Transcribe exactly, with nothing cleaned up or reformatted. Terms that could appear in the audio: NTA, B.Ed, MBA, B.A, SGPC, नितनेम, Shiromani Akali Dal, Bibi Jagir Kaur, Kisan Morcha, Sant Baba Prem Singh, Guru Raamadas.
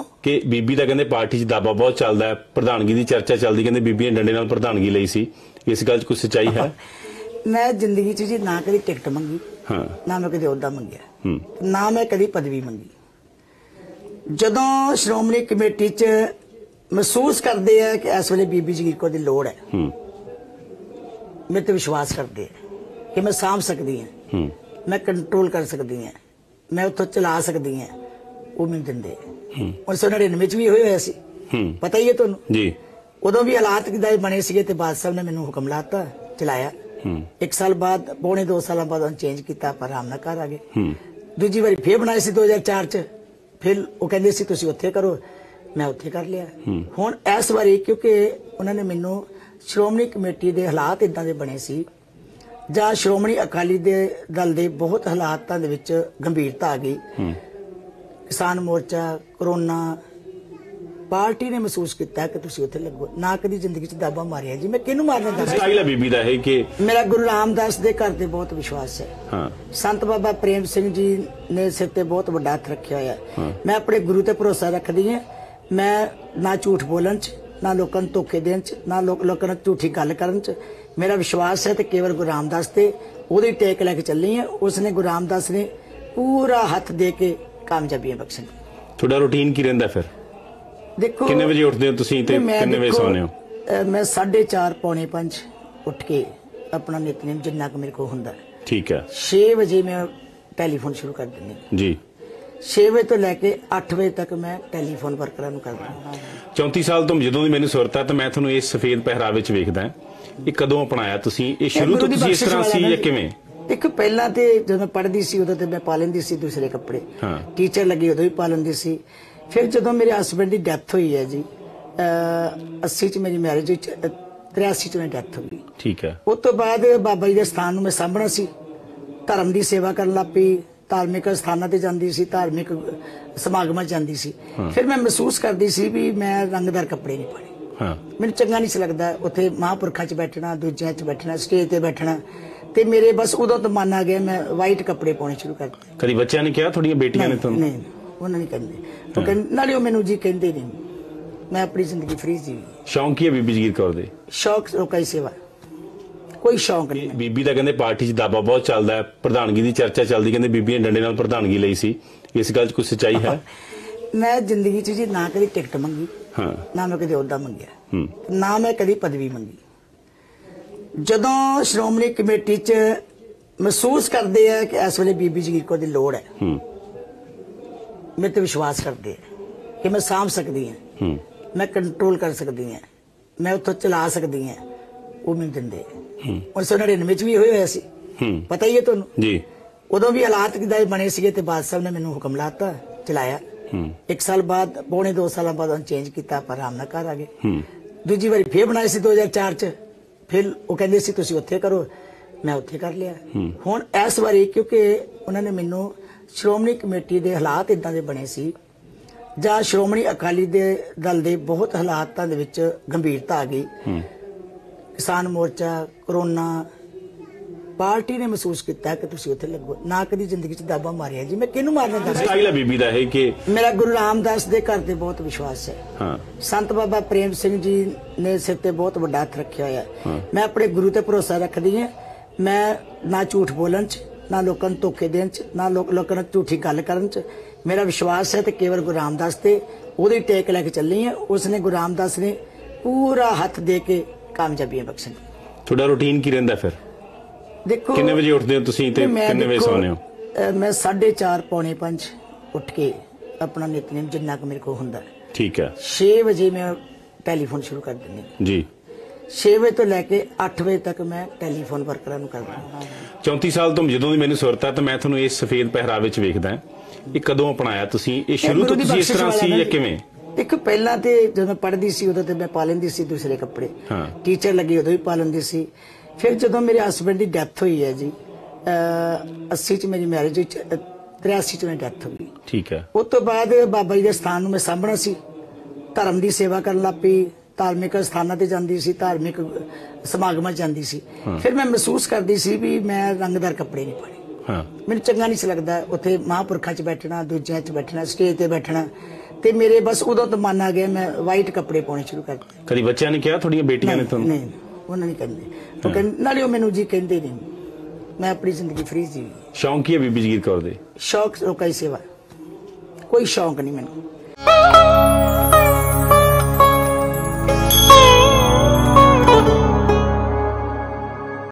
कि बीबी का कहते पार्टी दाबा बहुत चलता है, प्रधानगी की चर्चा चलती, कहते बीबी ने डंडे प्रधानगी ली सी, इस गल कुछ सच्चाई है? मैं जिंदगी च जी ना कभी टिकट मंगी, हाँ। ना मैं कभी ओहदा मंगिया, ना मैं कभी पदवी मंगी। जदों श्रोमणी कमेटी च महसूस करते हैं कि इस वेले बीबी जगीर कौर की लोड़ है, मेरे ते विश्वास करते हैं कि मैं साम सकती हूं, मैं कंट्रोल कर सकती हूं, मैं उतो चला सकती हूं, वो मैनूं दिंदे। उन्नीस सौ नड़िनवे च भी होया सी, पता ही है तुहानूं जी। उदों भी हालात किदां बने सीगे ते बादशाह ने मैनूं हुक्म लाता चलाया। एक साल बाद, पौने दो साल बाद उन्हें चेंज किया, पर हम ना घर आ गए। दूजी बारी फिर बनाए सी दो हजार चार च, फिर वो कहते सी तुसीं उत्थे करो, मैं उत्थे कर लिया। हुण इस बारी क्योंकि उन्होंने मैनूं श्रोमणी कमेटी के हालात इदां दे बने सी, जां श्रोमणी अकाली दल के बहुत हालातां दे विच गंभीरता आ गई, किसान मोर्चा, कोरोना, पार्टी ने महसूस किया कि तुसीं उत्थे लगो। ना कभी जिंदगी च दाबा मारिया जी, मैं किहनूं मारना चाहता। बीबी दा है कि मेरा गुरु रामदास दे घर ते बहुत विश्वास है, हाँ। संत बाबा प्रेम सिंह जी ने सिर ते बहुत वड्डा हथ रखिया होया, हाँ। मैं अपने गुरु ते भरोसा रखदी हां। मैं ना झूठ बोलन च, ना लोगों को धोखे देने च, ना लोगों नाल झूठी गल करन च मेरा विश्वास है, ते केवल गुरु रामदास ते ओहदी टेक लैके चलनी है। उसने गुरु रामदास ने पूरा हथ दे के कामयाबियां बख्शण। थोड़ा रूटीन की रहिंदा फिर? देखो, कितने बजे उठते हो तुसीं ते कितने बजे सोने हो? मैं साढ़े चार पौने पांच उठ के अपना नितनेम जिन्ना क मेरे को हुंदा, ठीक है। छे बजे मैं टेलीफोन शुरू कर दिंदी जी, छे बजे तो लैके अठ बजे तक मैं टेलीफोन वर्करां नूं करदा। चौंती साल तो जदों दी मैनूं सुरत है तो मैं तुहानूं इस सफेद पहरावे च वेखदा। ये कदों अपनाया तुसीं? ये शुरू तो तुसीं इस तरह सी या किवें? देखो, पहला तो जदों मैं पढ़दी सी उदों तो मैं पा लैंदी सी दूसरे कपड़े, टीचर लगी उदों भी पा लैंदी सी। फिर जदों मेरे हसबैंड की डैथ हुई है जी, अस्सी च मेरी मैरिज हुई, तिरासी च मेरी डैथ हो गई, ठीक है। उस तो बाद बाबा जी के स्थान में मैं सामभना सी, धर्म की सेवा करन लग पई, धार्मिक स्थानों पर जाती सी, धार्मिक समागम जाती सी। फिर मैं महसूस करती सी भी मैं रंगदार कपड़े नहीं पाने, हाँ। मैनूं चंगा नहीं लगदा उत्थे महापुरखां च बैठना, दूजियां च बैठना, स्टेज ते बैठना, ते मेरे बस उदों तो मन आ गया मैं वाइट कपड़े पाने शुरू कर दिए। कभी बच्चों ने कहा थोड़ी बेटियां ने? तुहानूं नहीं, उन्होंने नहीं कहते, नाले वो मैनूं जी कहते नहीं। मैं अपनी जिंदगी फ्री जीवी। शौक की है बीबी जगीर कौर दे? शौक लोकां दी सेवा, कोई शौक नहीं। बीबी का कहते पार्टी दाबा बहुत चलता है, प्रधानगी की चर्चा चलती, कहते बीबी ने डंडे नाल प्रधानगी ली सी, इस गल कुछ सच्चाई है? मैं जिंदगी च जी ना कभी टिकट मंगी, हाँ। ना मैं कभी ओहदा मंगिया, ना मैं कभी पदवी मंगी। जदों श्रोमणी कमेटी च महसूस करते हैं कि इस वेले बीबी जगीर कौर की लोड़ है, मेरे ते विश्वास करते हैं कि मैं साम सकती हूं, मैं कंट्रोल कर सकती हूं, मैं उतो चला सकती हूं, वो मैनूं दिंदे। उन्नीस सौ नड़िनवे च भी होया सी, पता ही है तुहानूं जी। उदों भी हालात किदां बने सीगे ते बादशाह ने मैनूं हुक्म लाता चलाया। एक साल बाद, पौने दो साल बाद उन्हें चेंज किया, पर हम ना घर आ गए। दूजी बारी फिर बनाए सी दो हजार चार च, फिर वो कहते सी तुसीं उत्थे करो, मैं उत्थे कर लिया। हुण इस बारी क्योंकि उन्होंने मैनूं श्रोमणी कमेटी के हालात इदां दे बने सी, जां श्रोमणी अकाली दल के बहुत हालातां दे विच गंभीरता आ गई, किसान मोर्चा, कोरोना, पार्टी ने महसूस किया कि तुसीं उत्थे लगो। ना कभी जिंदगी च दाबा मारिया जी, मैं किहनूं मारना चाहता। बीबी दा है कि मेरा गुरु रामदास दे घर ते बहुत विश्वास है, हाँ। संत बाबा प्रेम सिंह जी ने सिर ते बहुत वड्डा हथ रखिया होया, हाँ। मैं अपने गुरु ते भरोसा रखदी हां। मैं ना झूठ बोलन च, ना लोगों को धोखे देने च, ना लोगों झूठी गल करन च मेरा विश्वास है, ते केवल गुरु रामदास ते ओहदी टेक लैके चलनी है। उसने गुरु रामदास ने पूरा हथ दे के कामयाबियां बख्शण। थोड़ा रूटीन की रहिंदा फिर? देखो, कितने बजे उठते हो तुसीं ते कितने बजे सोने हो? मैं साढ़े चार पौने पांच उठ के अपना नितनेम जिन्ना क मेरे को हुंदा, ठीक है। छे बजे मैं टेलीफोन शुरू कर दिंदी जी, छे बजे तो लैके अठ बजे तक मैं टेलीफोन वर्करां नूं करदा। चौंती साल तो जदों दी मैनूं सुरत है तो मैं तुहानूं इस सफेद पहरावे च वेखदा। ये कदों अपनाया तुसीं? ये शुरू तो तुसीं इस तरह सी या किवें? देखो, पहला तो जदों मैं पढ़दी सी उदों तो मैं पा लैंदी सी दूसरे कपड़े, हाँ। टीचर लगी उदों भी पा लैंदी सी। फिर जदों मेरे हसबैंड की डैथ हुई है जी, अस्सी च मेरी मैरिज हुई, तिरासी च मेरी डैथ हो गई, ठीक है। उस तो बाद बाबा जी के स्थान में मैं सामभना सी, धर्म की सेवा करन लग पई, धार्मिक स्थानों पर जाती सी, धार्मिक समागम जाती सी। फिर मैं महसूस करती सी भी मैं रंगदार कपड़े नहीं पाने, हाँ। मैनूं चंगा नहीं लगदा उत्थे महापुरखां च बैठना, दूजियां च बैठना, स्टेज ते बैठना, ते मेरे बस उदों तो मन आ गया, मैं वाइट कपड़े पाने शुरू कर दिए। कभी बच्चों ने कहा थोड़ी बेटियां ने तो नहीं, उन्होंने कहते तो कहते नाले वो मैनू जी कहते नहीं, मैं अपनी जिंदगी फ्री जीवी। शौक की है बीबी जगीर कौर दे? शौक लोगों की सेवा, कोई शौक नहीं मैनू।